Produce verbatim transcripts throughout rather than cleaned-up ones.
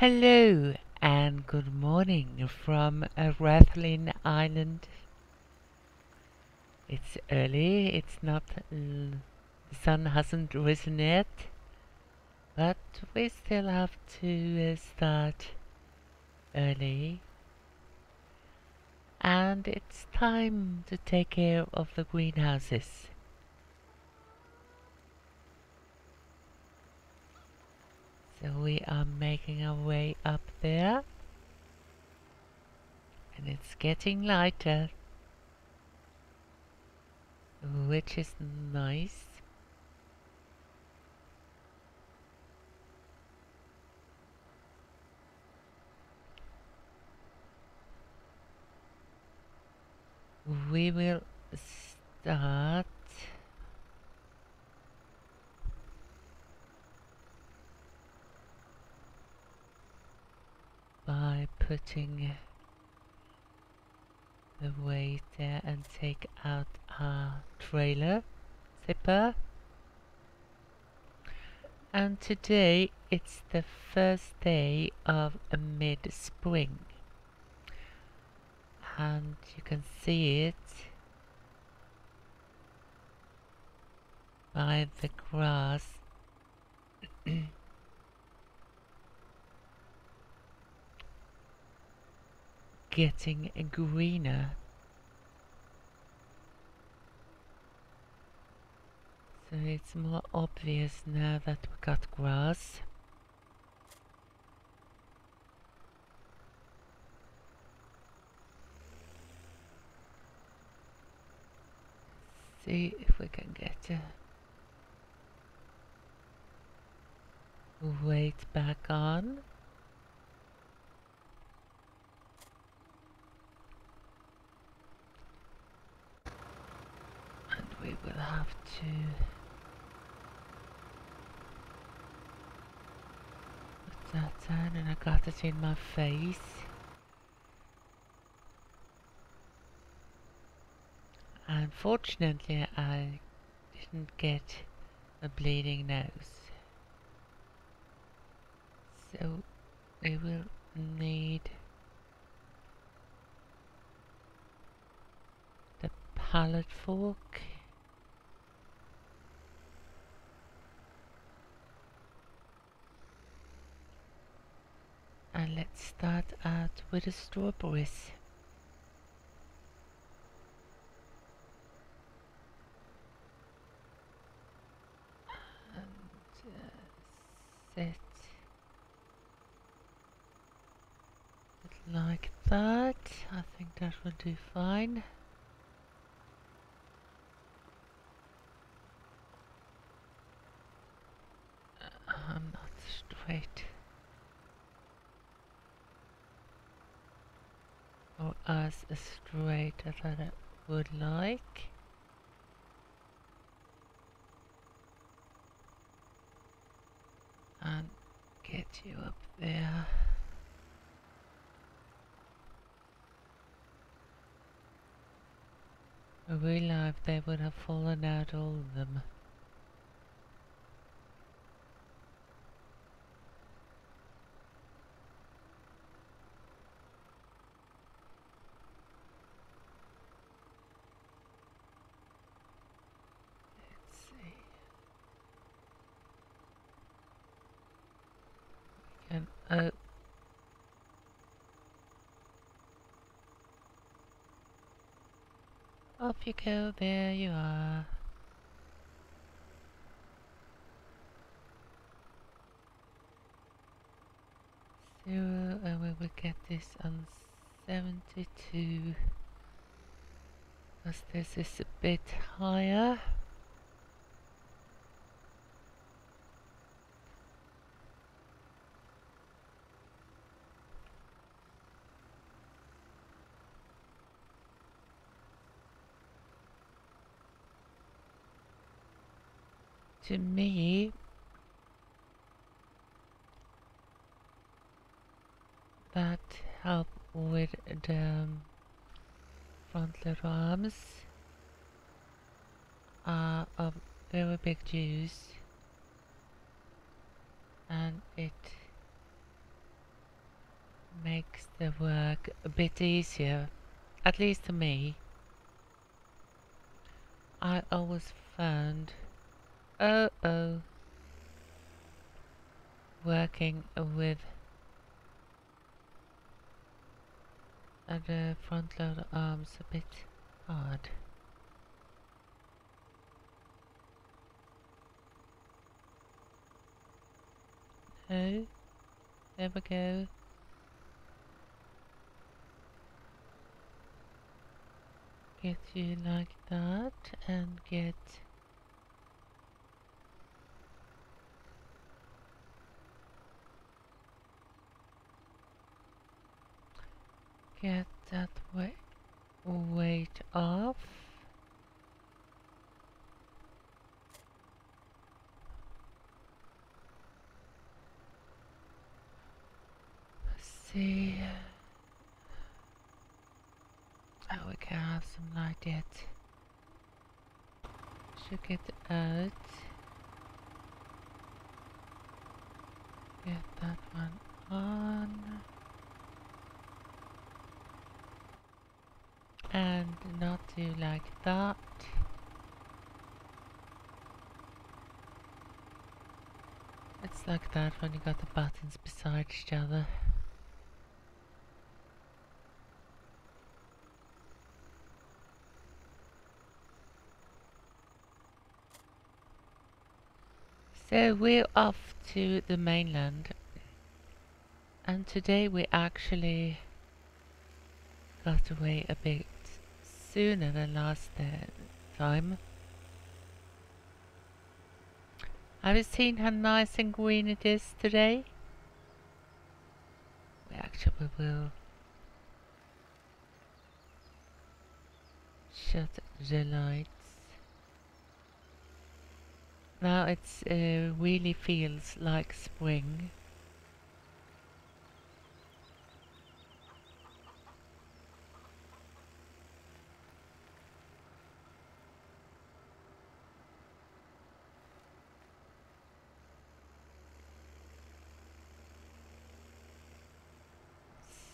Hello and good morning from Rathlin Island. It's early, it's not... the sun hasn't risen yet, but we still have to uh, start early. And it's time to take care of the greenhouses. So we are making our way up there, and it's getting lighter, which is nice. We will start by putting the weight there and take out our trailer zipper. And today it's the first day of mid-spring, and you can see it by the grass. Getting greener. So it's more obvious now that we got grass. See if we can get a weight back on. And we will have to put that down, and I got it in my face. Unfortunately, I didn't get a bleeding nose, so we will need the pallet fork and let's start out with the strawberries. It like that. I think that will do fine. Uh, I'm not straight, or as straight as I would like. And get you up there. I realized they would have fallen out, all of them. Uh, off you go, there you are. So, and we will get this on seventy-two, because this is a bit higher. To me, that help with the front lever arms are of very big use, and it makes the work a bit easier, at least to me. I always found oh oh working with the front loader arms a bit hard. No, there we go. Get you like that, and get get that way weight off. Let's see. Oh, we can have some light yet. Should get out. Get that one on. And not do like that. It's like that when you got the buttons beside each other. So we're off to the mainland, and today we actually got away a bit sooner than last time. Have you seen how nice and green it is today? We actually will shut the light. Now it uh, really feels like spring.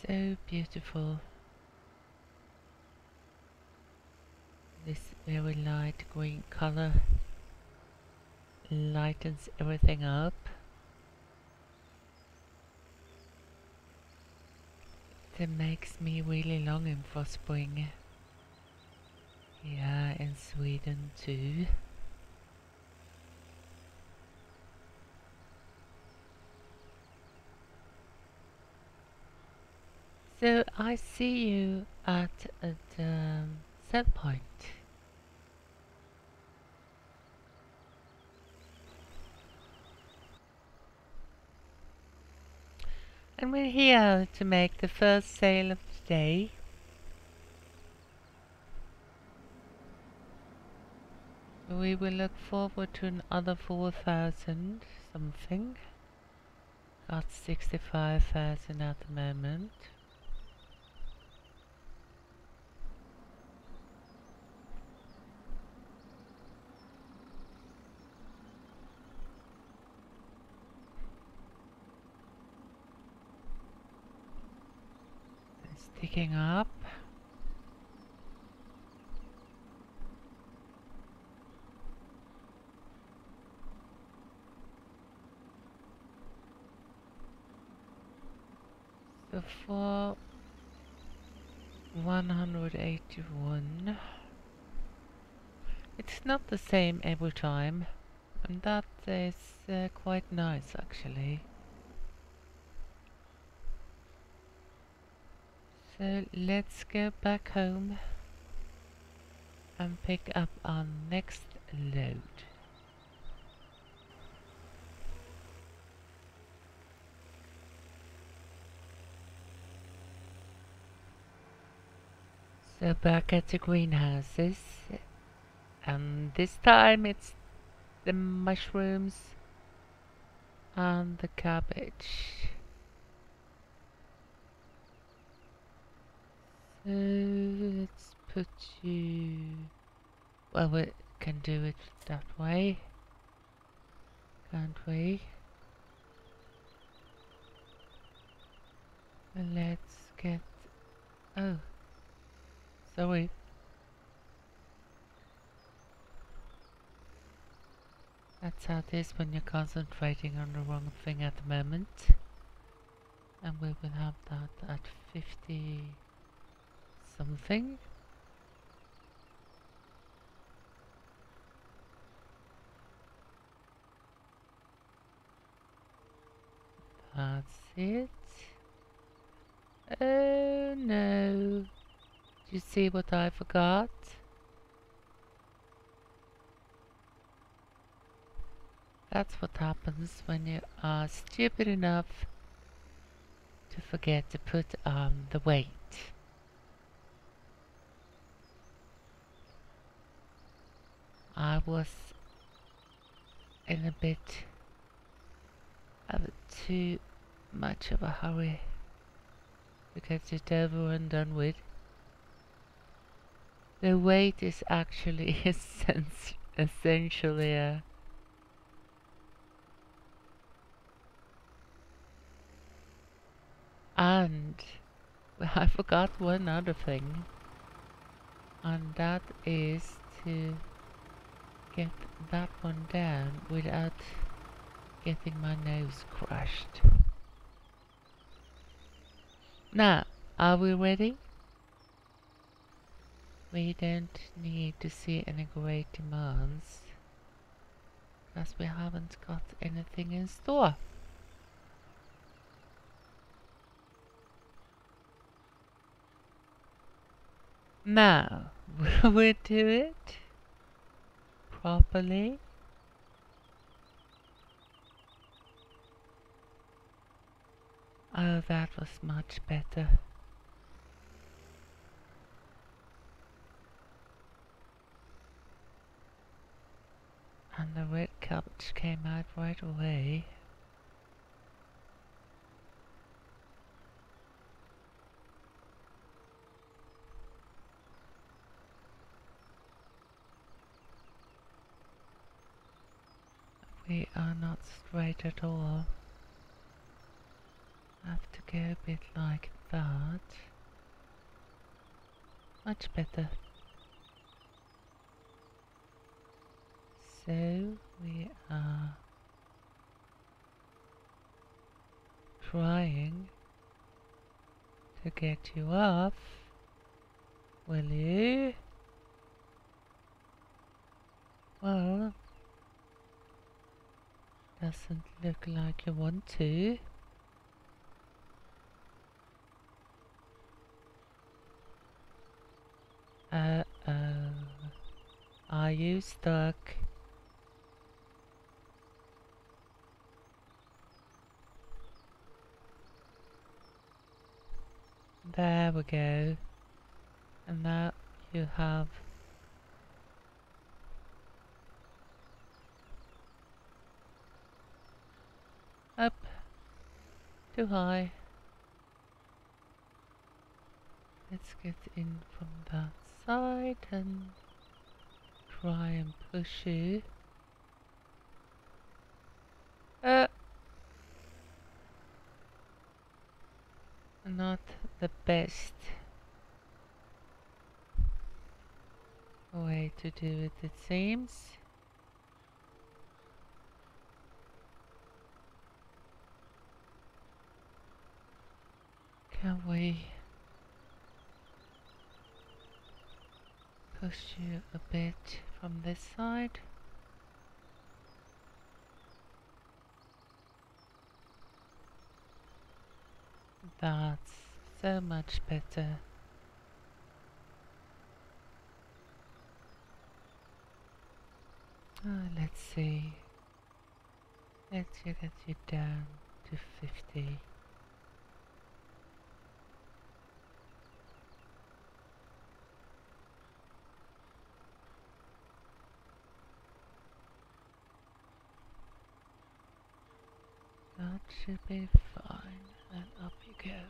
So beautiful. This very light green color lightens everything up. That makes me really longing for spring. Yeah, in Sweden too. So I see you at uh, the set point. And we're here to make the first sail of the day. We will look forward to another four thousand something. Got sixty-five thousand at the moment. Sticking up. So for one hundred eighty-one. It's not the same every time, and that is uh, quite nice actually. So let's go back home and pick up our next load. So back at the greenhouses, and this time it's the mushrooms and the cabbage. Uh, let's put you... Well, we can do it that way, can't we? Let's get... Oh. Sorry. That's how it is when you're concentrating on the wrong thing at the moment. And we will have that at fifty... something. That's it. Oh no. Do you see what I forgot? That's what happens when you are stupid enough to forget to put on the weight. I was in a bit of too much of a hurry to get it over and done with. The weight is actually essentially a And I forgot one other thing, and that is to get that one down without getting my nose crushed. Now, are we ready? We don't need to see any great demands, because we haven't got anything in store. Now, will we do it properly? Oh, that was much better. And the red couch came out right away. We are not straight at all. Have to go a bit like that. Much better. So we are trying to get you off. Will you? Well, doesn't look like you want to. Uh oh. Are you stuck? There we go. And now you have up, too high. Let's get in from that side and try and push you. Uh, not the best way to do it, it seems. Can we push you a bit from this side? That's so much better. Oh, let's see. Let's get you down to fifty. That should be fine, and up you go.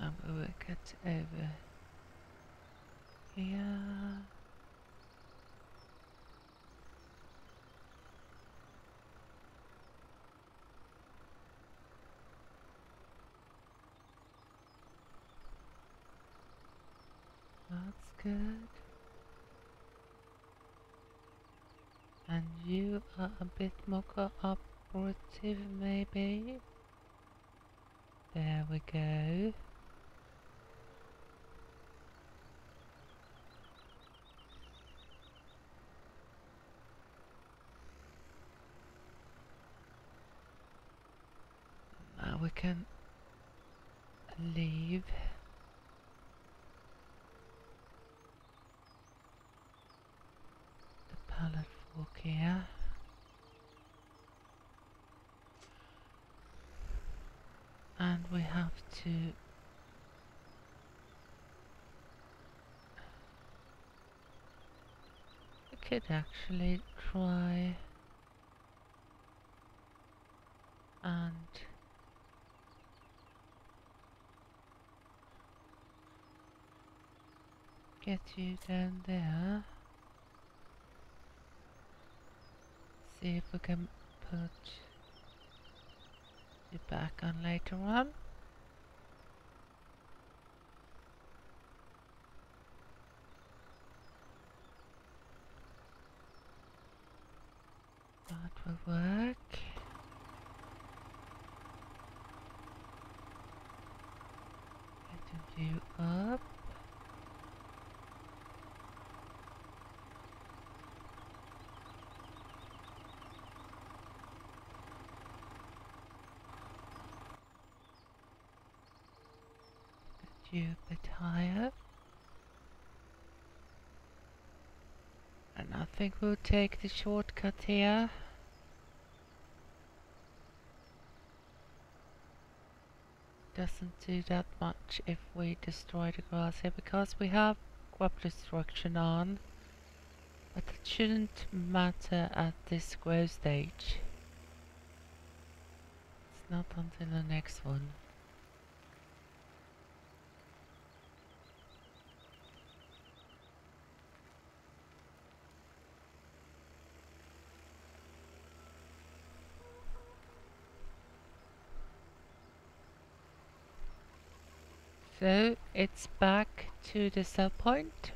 And we will get over here. good. And you are a bit more cooperative, maybe. There we go. Now we can leave. Here. And we have to we could actually try and get you down there. See if we can put you back on later on. That will work. Get the view up. You a bit higher, and I think we'll take the shortcut here. Doesn't do that much if we destroy the grass here because we have crop destruction on, but it shouldn't matter at this growth stage. It's not until the next one. So it's back to the cell point.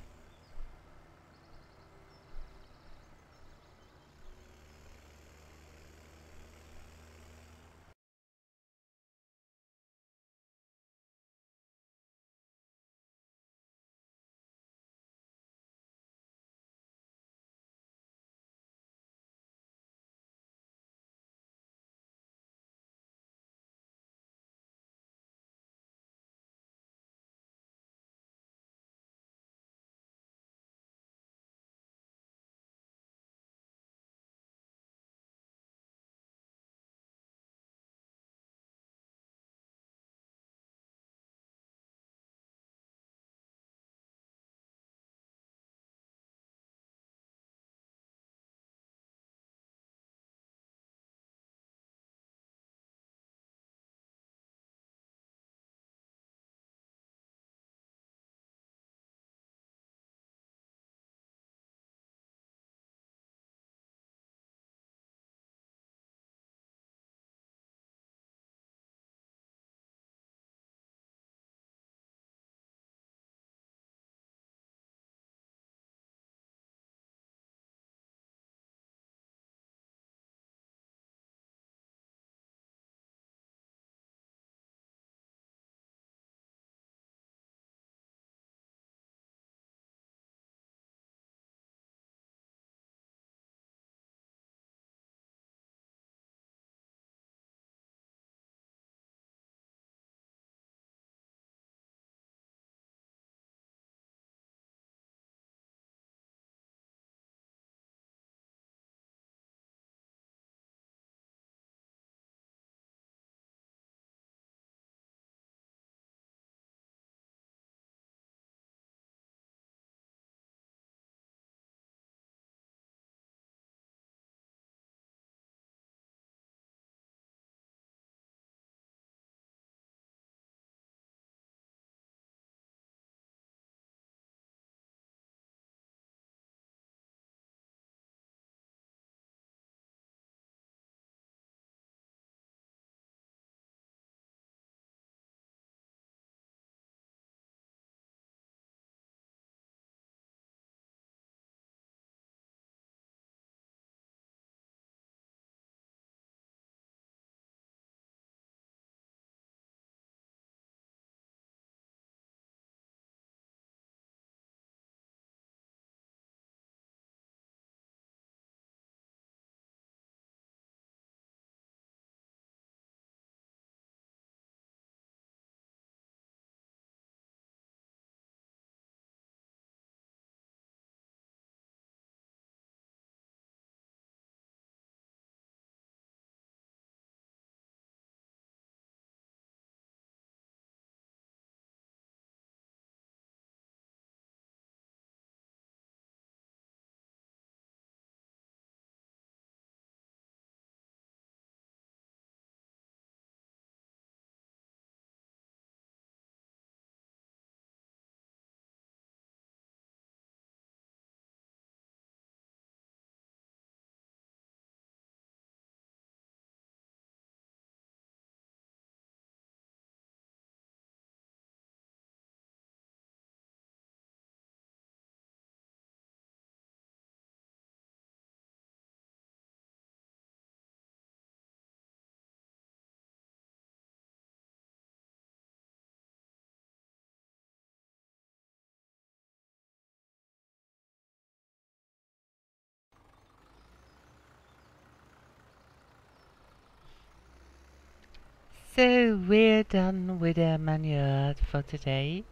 So we're done with the manual for today.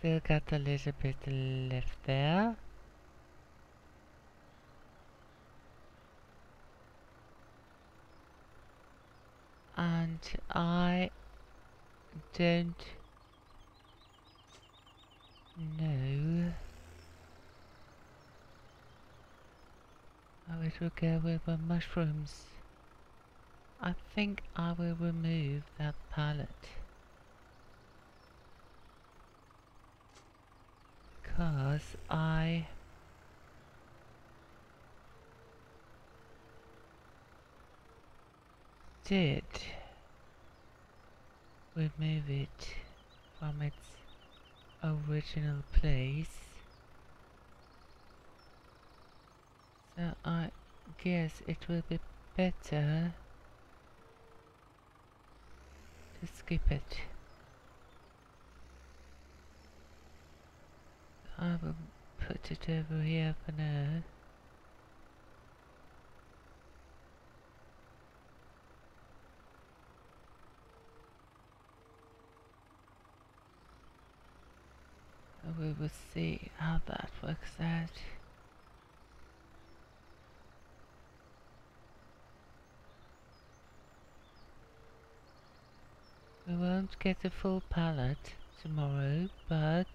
Still got a little bit left there. And I don't know how it will go with the mushrooms. I think I will remove that pallet, because I did remove it from its original place, so I guess it will be better to skip it. I will put it over here for now. We will see how that works out. We won't get a full pallet tomorrow, but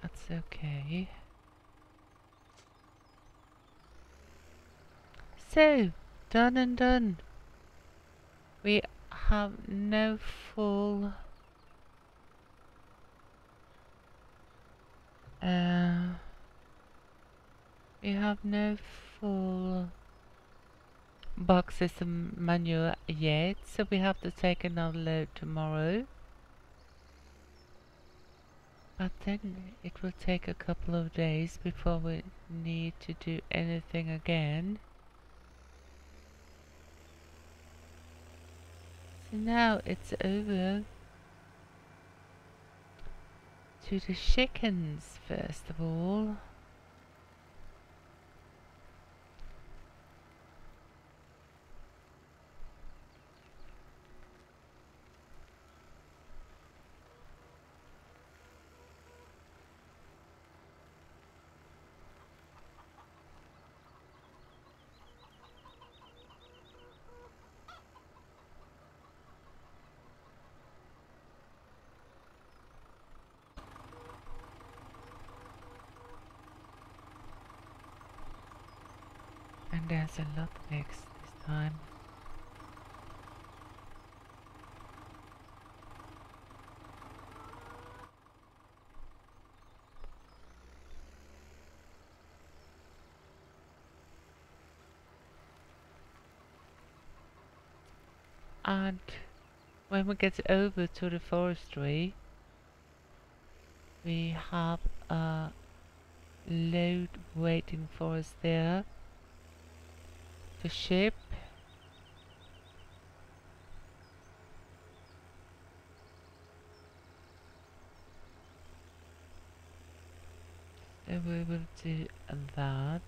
that's okay. So, done and done. We have no full Uh, we have no full boxes of manure yet, so we have to take another load tomorrow. But then it will take a couple of days before we need to do anything again. So now it's over to the chickens, first of all. There's a lot of eggs this time. And when we get over to the forestry, we have a load waiting for us there. The ship, and we will do that.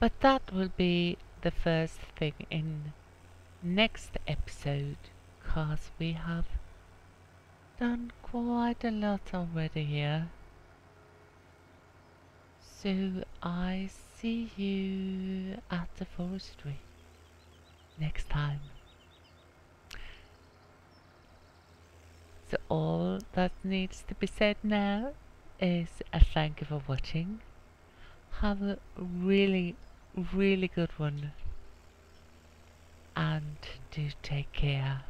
But that will be the first thing in next episode, because we have done quite a lot already here. So I see you at the forestry next time. So all that needs to be said now is a thank you for watching. Have a really, really good one. And do take care.